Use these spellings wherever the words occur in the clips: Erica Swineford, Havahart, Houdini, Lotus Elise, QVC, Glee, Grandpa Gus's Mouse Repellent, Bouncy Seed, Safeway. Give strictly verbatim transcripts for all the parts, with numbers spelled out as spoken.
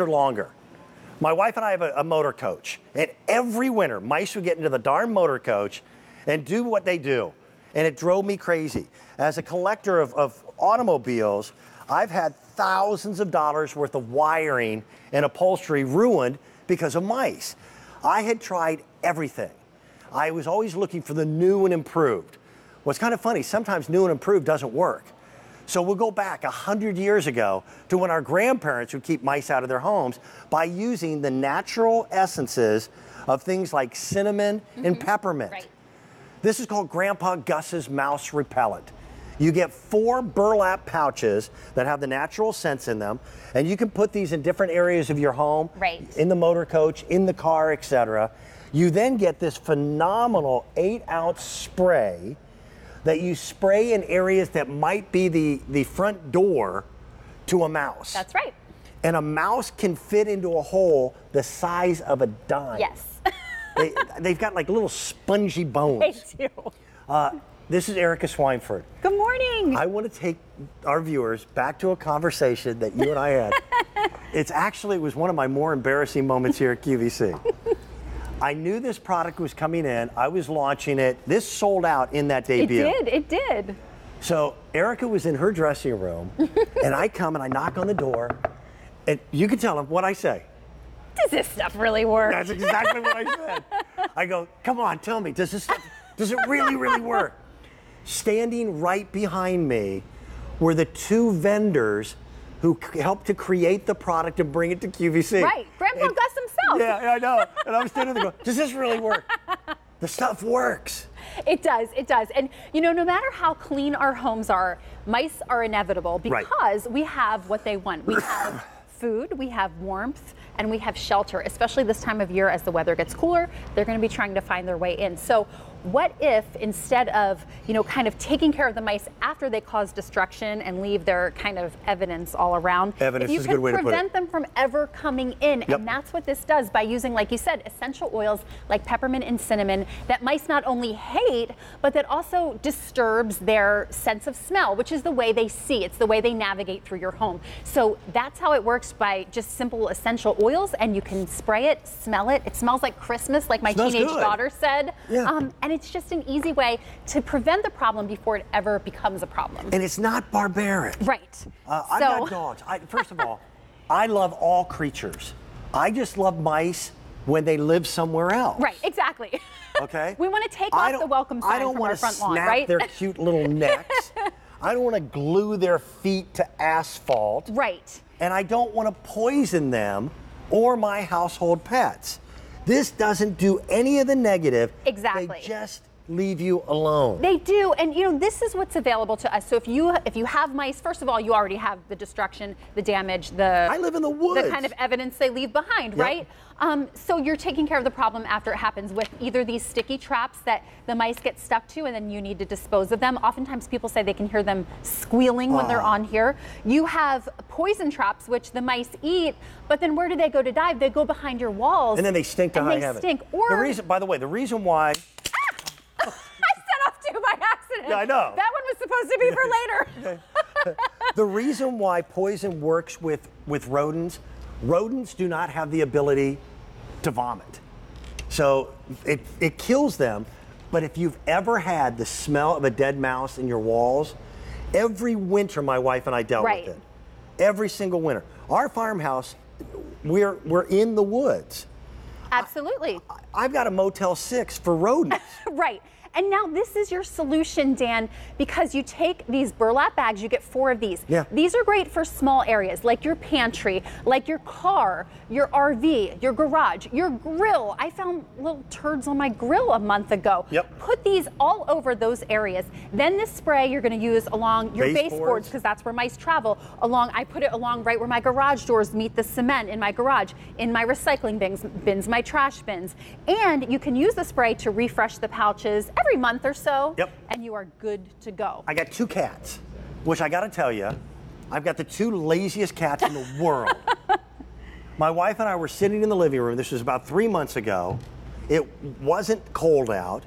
or longer. My wife and I have a, a motor coach, and every winter, mice would get into the darn motor coach and do what they do, and it drove me crazy. As a collector of, of automobiles, I've had thousands of dollars worth of wiring and upholstery ruined because of mice. I had tried everything. I was always looking for the new and improved. What's kind of funny, sometimes new and improved doesn't work. So we'll go back a hundred years ago to when our grandparents would keep mice out of their homes by using the natural essences of things like cinnamon mm-hmm. and peppermint. Right. This is called Grandpa Gus's Mouse Repellent. You get four burlap pouches that have the natural scents in them, and you can put these in different areas of your home, right. in the motor coach, in the car, et cetera. You then get this phenomenal eight ounce spray that you spray in areas that might be the, the front door to a mouse. That's right. And a mouse can fit into a hole the size of a dime. Yes. they, they've got like little spongy bones. They do. Uh, This is Erica Swineford. Good morning. I want to take our viewers back to a conversation that you and I had. It's actually, it was one of my more embarrassing moments here at Q V C. I knew this product was coming in. I was launching it. This sold out in that debut. It did, it did. So Erica was in her dressing room, and I come and I knock on the door, and you can tell them what I say. Does this stuff really work? That's exactly what I said. I go, come on, tell me, does this stuff, does it really, really work? Standing right behind me were the two vendors who helped to create the product and bring it to Q V C. Right, Grandpa and, Gus himself. Yeah, I know. And I'm standing there going, does this really work? The stuff works. It does, it does. And you know, no matter how clean our homes are, mice are inevitable because right. we have what they want. We have food, we have warmth, and we have shelter, especially this time of year as the weather gets cooler, they're gonna be trying to find their way in. So what if instead of, you know, kind of taking care of the mice after they cause destruction and leave their kind of evidence all around, evidence is a good way to put it. You can prevent them from ever coming in, yep. and that's what this does by using, like you said, essential oils like peppermint and cinnamon that mice not only hate, but that also disturbs their sense of smell, which is the way they see, it's the way they navigate through your home. So that's how it works by just simple essential oils, and you can spray it, smell it. It smells like Christmas, like my teenage good. daughter said. Yeah. Um, And it's just an easy way to prevent the problem before it ever becomes a problem. And it's not barbaric. Right. Uh, I've so. got dogs. I, first of all, I love all creatures. I just love mice when they live somewhere else. Right, exactly. Okay? We want to take off the welcome sign from our front lawn, right? I don't want to snap their cute little necks. I don't want to glue their feet to asphalt. Right. And I don't want to poison them or my household pets. This doesn't do any of the negative. Exactly. They just leave you alone. They do, and you know, this is what's available to us. So if you if you have mice, first of all, you already have the destruction, the damage, the- I live in the woods. The kind of evidence they leave behind, yep. right? Um, so you're taking care of the problem after it happens with either these sticky traps that the mice get stuck to and then you need to dispose of them. Oftentimes people say they can hear them squealing when oh. they're on here. You have poison traps, which the mice eat, but then where do they go to dive? They go behind your walls. And then they stink to high heaven. Stink. Or the reason, by the way, the reason why- ah! I set off two by accident. Yeah, I know. That one was supposed to be for later. The reason why poison works with, with rodents, rodents do not have the ability to vomit. So it, it kills them, but if you've ever had the smell of a dead mouse in your walls, every winter my wife and I dealt right. with it. Every single winter. Our farmhouse, we're, we're in the woods. Absolutely. I, I've got a Motel six for rodents. Right. And now this is your solution, Dan, because you take these burlap bags, you get four of these. Yeah. These are great for small areas, like your pantry, like your car, your R V, your garage, your grill. I found little turds on my grill a month ago. Yep. Put these all over those areas. Then this spray you're gonna use along your baseboards, because that's where mice travel. Along, I put it along right where my garage doors meet the cement in my garage, in my recycling bins, bins, my trash bins. And you can use the spray to refresh the pouches every month or so, yep. and you are good to go. I got two cats, which I gotta tell you, I've got the two laziest cats in the world. My wife and I were sitting in the living room, this was about three months ago, it wasn't cold out,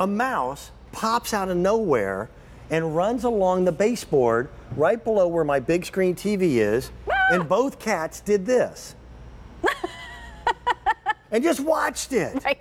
a mouse pops out of nowhere and runs along the baseboard right below where my big screen T V is, And both cats did this. And just watched it. Right.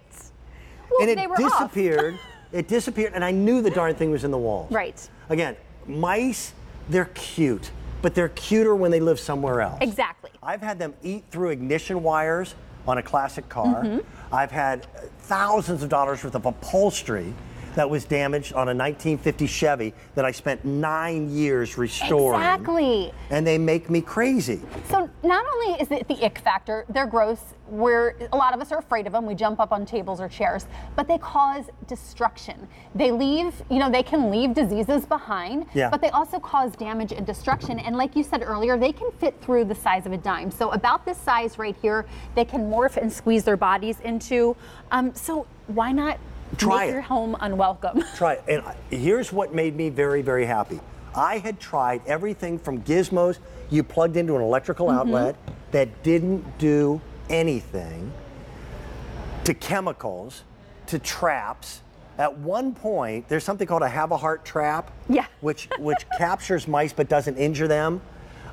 Well, and it they were disappeared. It disappeared, and I knew the darn thing was in the walls. Right. Again, mice, they're cute, but they're cuter when they live somewhere else. Exactly. I've had them eat through ignition wires on a classic car. Mm-hmm. I've had thousands of dollars worth of upholstery that was damaged on a nineteen fifty Chevy that I spent nine years restoring. Exactly. And they make me crazy. So not only is it the ick factor, they're gross, we're, a lot of us are afraid of them, we jump up on tables or chairs, but they cause destruction. They leave, you know, they can leave diseases behind, yeah. but they also cause damage and destruction. And like you said earlier, they can fit through the size of a dime. So about this size right here, they can morph and squeeze their bodies into. Um, so why not? Try Make it. your home unwelcome. Try it. And here's what made me very, very happy. I had tried everything from gizmos you plugged into an electrical mm-hmm. outlet that didn't do anything, to chemicals, to traps. At one point, there's something called a Havahart trap, yeah. which, which captures mice but doesn't injure them.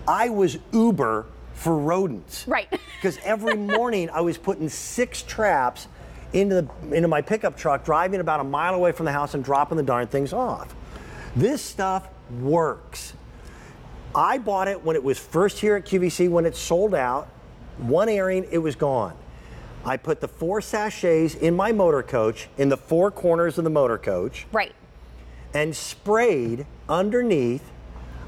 I was Uber for rodents. Right. Because every morning I was putting six traps into the, into my pickup truck, driving about a mile away from the house and dropping the darn things off. This stuff works. I bought it when it was first here at Q V C. When it sold out, one airing, it was gone. I put the four sachets in my motor coach, in the four corners of the motor coach. Right. And sprayed underneath.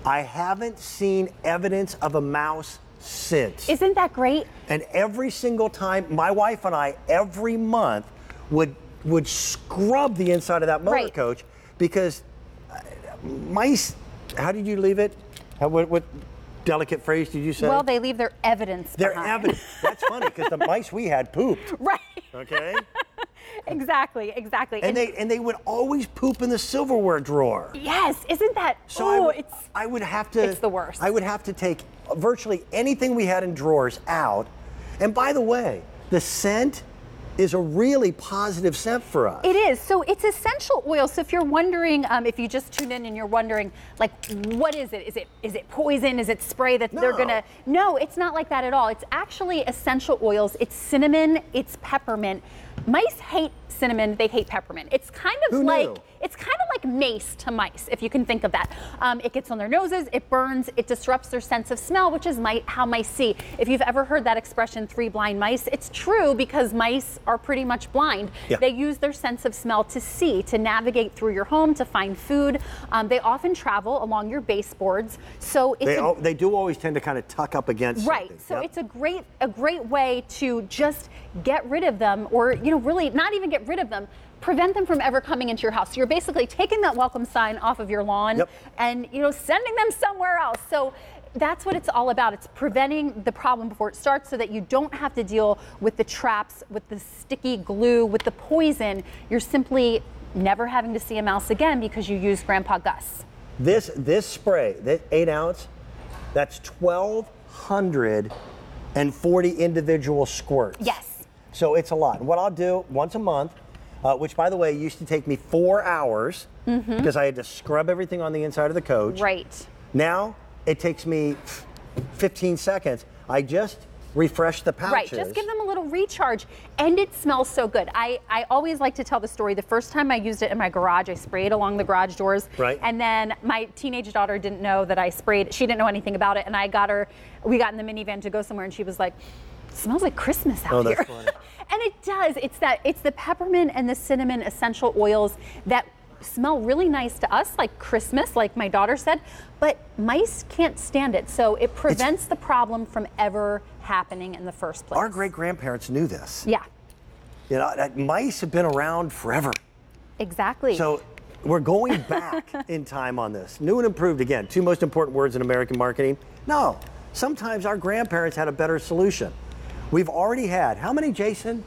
I haven't seen evidence of a mouse since. Isn't that great? And every single time, my wife and I, every month, would would scrub the inside of that motor right. coach, because mice, how did you leave it? How, what, what delicate phrase did you say? Well, they leave their evidence Their behind. evidence. That's funny, because the mice we had pooped. Right. Okay? Exactly, exactly. And, and they and they would always poop in the silverware drawer. Yes, isn't that? So ooh, I would, it's I would have to It's the worst. I would have to take virtually anything we had in drawers out. And by the way, the scent is a really positive scent for us. It is. So it's essential oil. So if you're wondering, um, if you just tuned in and you're wondering, like, what is it? Is it is it poison? Is it spray that no. they're gonna? No, it's not like that at all. It's actually essential oils. It's cinnamon. It's peppermint. Mice hate cinnamon. They hate peppermint. It's kind of Who like knew? It's kind of like mace to mice, if you can think of that. Um, it gets on their noses. It burns. It disrupts their sense of smell, which is my, how mice see. If you've ever heard that expression, three blind mice, it's true, because mice are pretty much blind. Yeah. They use their sense of smell to see, to navigate through your home, to find food. Um, they often travel along your baseboards, so it's they, a, they do always tend to kind of tuck up against. Right. Something. So yep. it's a great a great way to just get rid of them, or you know, really not even get rid of them, prevent them from ever coming into your house. So you're basically taking that welcome sign off of your lawn yep. and you know, sending them somewhere else. So that's what it's all about. It's preventing the problem before it starts, so that you don't have to deal with the traps, with the sticky glue, with the poison. You're simply never having to see a mouse again because you use Grandpa Gus. This this spray, this eight ounce, that's twelve hundred forty individual squirts. Yes. So it's a lot. And what I'll do once a month, uh, which by the way used to take me four hours mm-hmm. because I had to scrub everything on the inside of the coach. Right. Now, it takes me fifteen seconds. I just refresh the pouches. Right, just give them a little recharge, and it smells so good. I, I always like to tell the story. The first time I used it in my garage, I sprayed along the garage doors. Right. And then my teenage daughter didn't know that I sprayed. She didn't know anything about it, and I got her, we got in the minivan to go somewhere, and she was like, it smells like Christmas out oh, that's here. Funny. And it does. It's that, it's the peppermint and the cinnamon essential oils that smell really nice to us, like Christmas, like my daughter said, but mice can't stand it. So it prevents it's, the problem from ever happening in the first place. Our great-grandparents knew this. Yeah. You know, mice have been around forever. Exactly. So we're going back in time on this. New and improved, again, two most important words in American marketing. No, sometimes our grandparents had a better solution. We've already had, how many, Jason?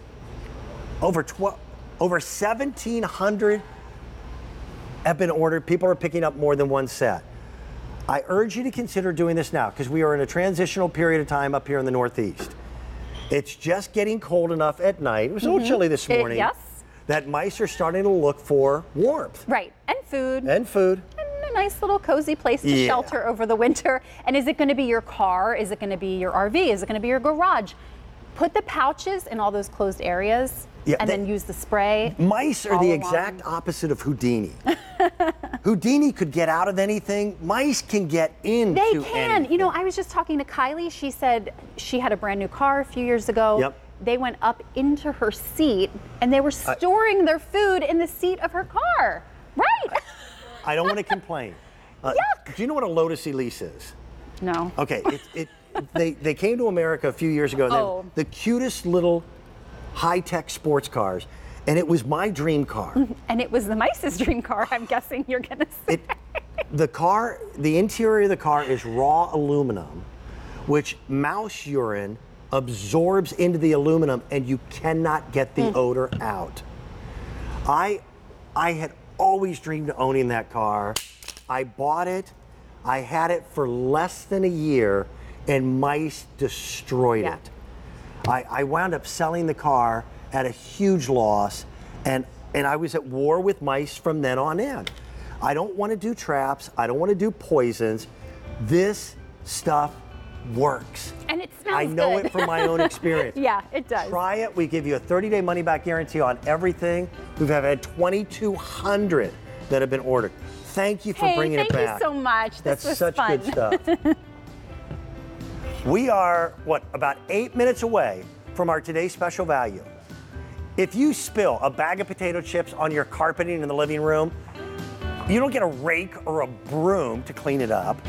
Over twelve, over seventeen hundred have been ordered. People are picking up more than one set. I urge you to consider doing this now, because we are in a transitional period of time up here in the Northeast. It's just getting cold enough at night. It was mm-hmm. a little chilly this morning. It, yes. That mice are starting to look for warmth. Right, and food. And food. And a nice nice little cozy place to yeah. shelter over the winter. And is it going to be your car? Is it going to be your R V? Is it going to be your garage? Put the pouches in all those closed areas yeah, and they, then use the spray. Mice are the exact along. opposite of Houdini. Houdini could get out of anything. Mice can get into anything. They can. Anything. You know, I was just talking to Kylie. She said she had a brand new car a few years ago. Yep. They went up into her seat and they were storing uh, their food in the seat of her car. Right. I, I don't want to complain. Uh, Yuck. Do you know what a Lotus Elise is? No. Okay. It, it, they, they came to America a few years ago. And oh. The cutest little high-tech sports cars. And it was my dream car. And it was the mice's dream car, I'm guessing you're going to say. It, the car, the interior of the car is raw aluminum, which mouse urine absorbs into the aluminum, and you cannot get the mm. odor out. I, I had always dreamed of owning that car. I bought it. I had it for less than a year, and mice destroyed yeah. it. I, I wound up selling the car at a huge loss, and and I was at war with mice from then on in. I don't want to do traps. I don't want to do poisons. This stuff works. And it smells I know good. it from my own experience. Yeah, it does. Try it. We give you a thirty-day money-back guarantee on everything. We've had twenty-two hundred that have been ordered. Thank you for hey, bringing it back. Thank you so much. That's this was such fun. good stuff. We are, what, about eight minutes away from our today's special value. If you spill a bag of potato chips on your carpeting in the living room, you don't get a rake or a broom to clean it up.